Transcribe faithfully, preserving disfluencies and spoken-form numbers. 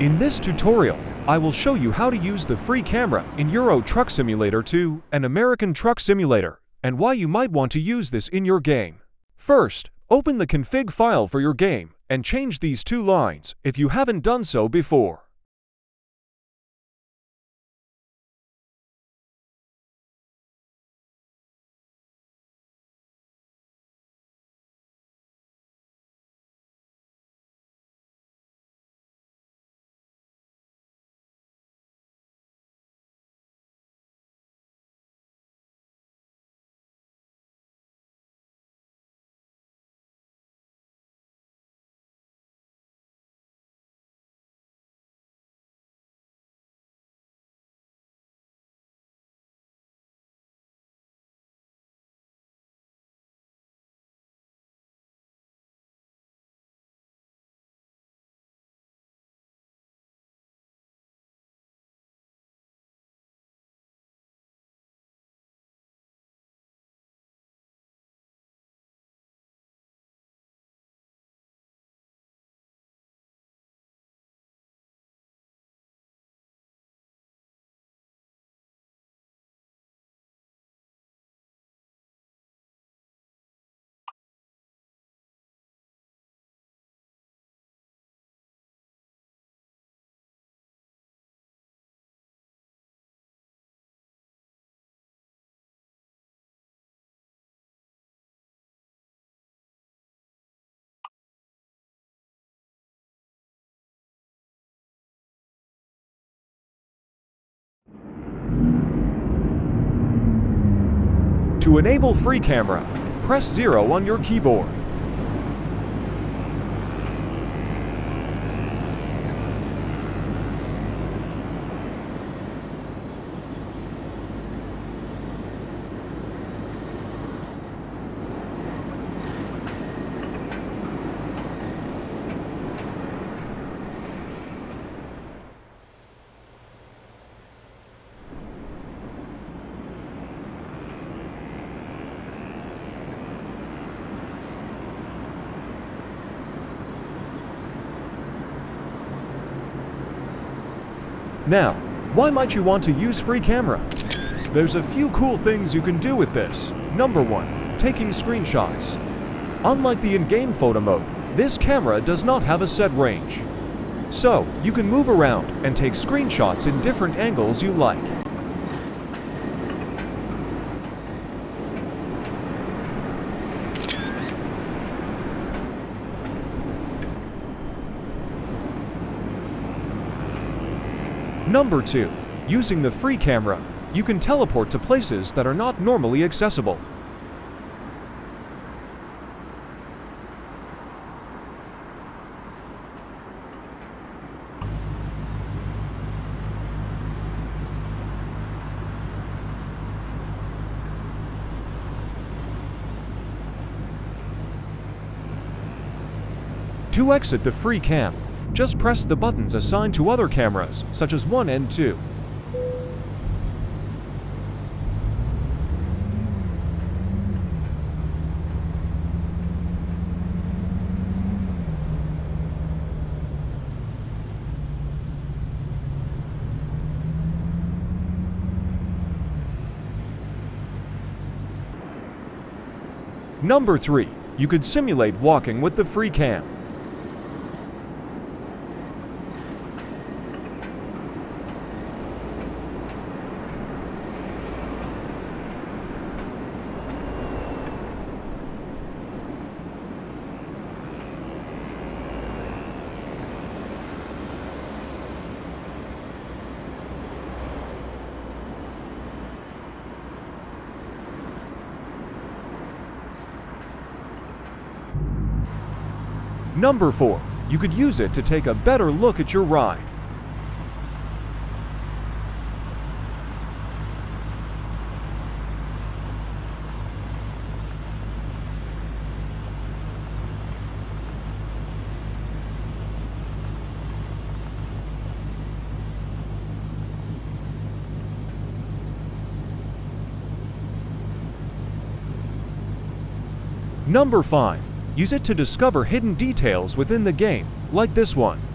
In this tutorial, I will show you how to use the free camera in Euro Truck Simulator two and American Truck Simulator, and why you might want to use this in your game. First, open the config file for your game and change these two lines if you haven't done so before. To enable free camera, press zero on your keyboard. Now, why might you want to use free camera? There's a few cool things you can do with this. Number one, taking screenshots. Unlike the in-game photo mode, this camera does not have a set range. So, you can move around and take screenshots in different angles you like. Number two, using the free camera, you can teleport to places that are not normally accessible. To exit the free cam, just press the buttons assigned to other cameras, such as one and two. Number three, you could simulate walking with the free cam. Number four, you could use it to take a better look at your ride. Number five, use it to discover hidden details within the game, like this one.